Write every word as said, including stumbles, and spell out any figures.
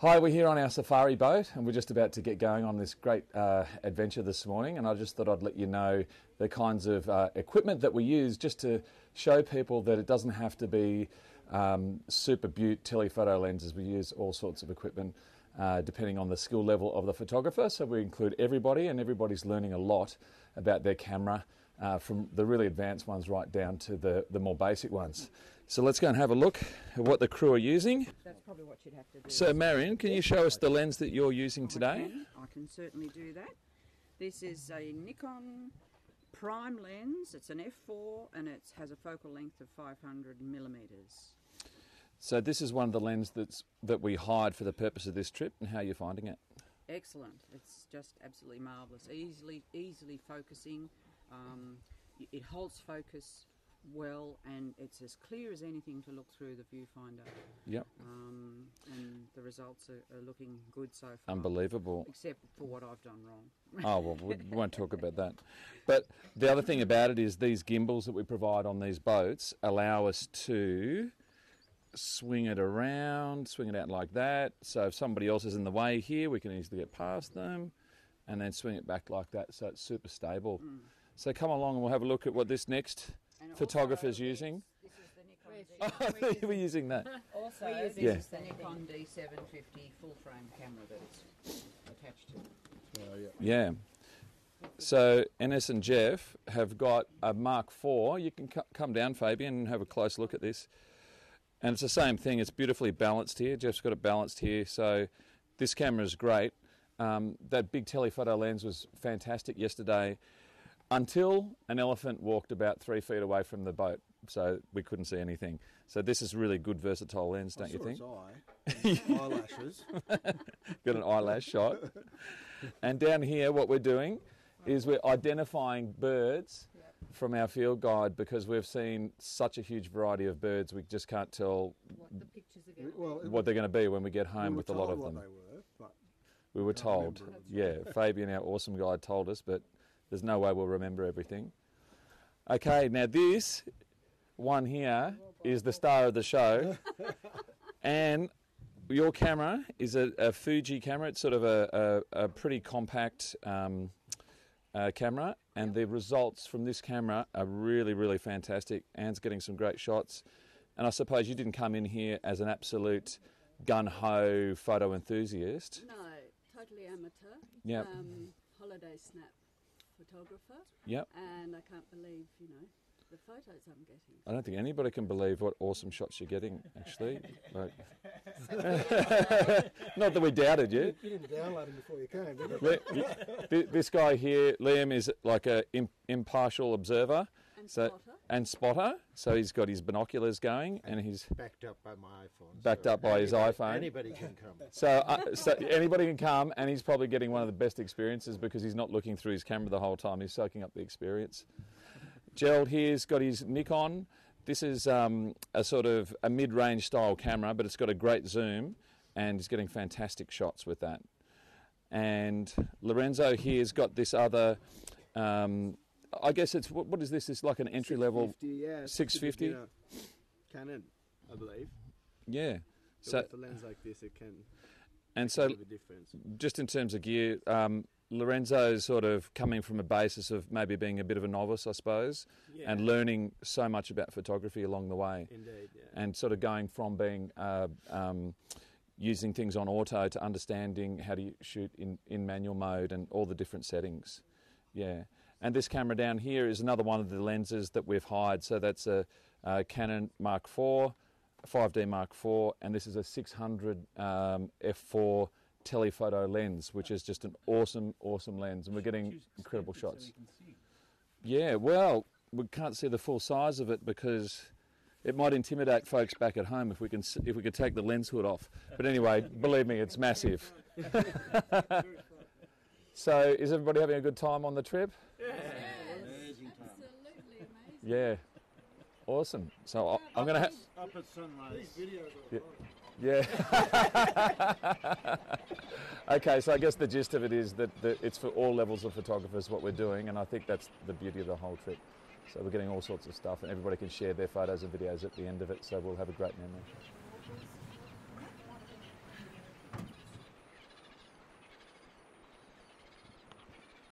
Hi, we're here on our safari boat and we're just about to get going on this great uh, adventure this morning, and I just thought I'd let you know the kinds of uh, equipment that we use just to show people that it doesn't have to be um, super beaut telephoto lenses. We use all sorts of equipment uh, depending on the skill level of the photographer, so we include everybody and everybody's learning a lot about their camera, uh, from the really advanced ones right down to the, the more basic ones. So let's go and have a look at what the crew are using. That's probably what you'd have to do. So Marion, can you show us the lens that you're using today? I can, I can certainly do that. This is a Nikon prime lens. It's an f four and it has a focal length of five hundred millimeters. So this is one of the lenses that's, that we hired for the purpose of this trip, and how are you finding it? Excellent. It's just absolutely marvellous. Easily, easily focusing. Um, it holds focus well, and it's as clear as anything to look through the viewfinder. Yep. Um, and the results are, are looking good so far. Unbelievable. Except for what I've done wrong. Oh, well, we won't talk about that. But the other thing about it is these gimbals that we provide on these boats allow us to swing it around, swing it out like that. So if somebody else is in the way here, we can easily get past them and then swing it back like that. So it's super stable. Mm. So come along and we'll have a look at what this next... And photographer's using. This is the Nikon D. Oh, we're, we're using that. Also, we're using yeah. this is the Nikon D seven fifty full-frame camera that's attached to it. Uh, yeah. yeah. So, Ennis and Jeff have got a Mark four. You can come down, Fabian, and have a close look at this. And it's the same thing. It's beautifully balanced here. Jeff's got it balanced here. So, this camera is great. Um, that big telephoto lens was fantastic yesterday, until an elephant walked about three feet away from the boat, so we couldn't see anything. So this is really good versatile lens, don't I you think? Its eye, eyelashes. Got an eyelash shot. And down here, what we're doing is we're identifying birds yep. from our field guide, because we've seen such a huge variety of birds, we just can't tell what, the pictures are gonna well, what they're going to be when we get home we with a lot of them. They were, but we were told. Yeah, Fabian, our awesome guide, told us, but there's no way we'll remember everything. Okay, now this one here is the star of the show. And your camera is a, a Fuji camera. It's sort of a, a, a pretty compact um, uh, camera. And the results from this camera are really, really fantastic. Anne's getting some great shots. And I suppose you didn't come in here as an absolute gun-ho photo enthusiast. No, totally amateur. Yep. Um, holiday snap. Photographer, yep. And I can't believe, you know, the photos I'm getting. I don't think anybody can believe what awesome shots you're getting, actually. Like, not that we doubted you. You didn't download them before you came, did you? This guy here, Liam, is like an impartial observer. And so, spotter. And spotter. So he's got his binoculars going, and, and he's... Backed up by my iPhone. Backed so up by anybody, his iPhone. Anybody can come. So, uh, so anybody can come, and he's probably getting one of the best experiences because he's not looking through his camera the whole time. He's soaking up the experience. Gerald here's got his Nikon. This is um, a sort of a mid-range style camera, but it's got a great zoom, and he's getting fantastic shots with that. And Lorenzo here's got this other... Um, I guess it's, what, what is this? It's like an entry level six fifty, yeah, six fifty. Canon, I believe. Yeah. So, so with a lens like this, it can and so, make a difference. Just in terms of gear, um, Lorenzo's sort of coming from a basis of maybe being a bit of a novice, I suppose, yeah. and learning so much about photography along the way. Indeed, yeah. And sort of going from being, uh, um, using things on auto to understanding how to shoot in, in manual mode and all the different settings. Yeah. And this camera down here is another one of the lenses that we've hired. So that's a, a Canon Mark four, five D Mark four, and this is a six hundred um, f four telephoto lens, which is just an awesome, awesome lens. And we're getting incredible shots. So you can see. Yeah, well, we can't see the full size of it because it might intimidate folks back at home if we can, if we could take the lens hood off. But anyway, believe me, it's massive. So, is everybody having a good time on the trip? Yes, amazing time. Absolutely amazing. Yeah, awesome. So I, I'm going to have up at sunrise. These videos are yeah. yeah. Okay, so I guess the gist of it is that, that it's for all levels of photographers what we're doing, and I think that's the beauty of the whole trip. So we're getting all sorts of stuff, and everybody can share their photos and videos at the end of it. So we'll have a great memory.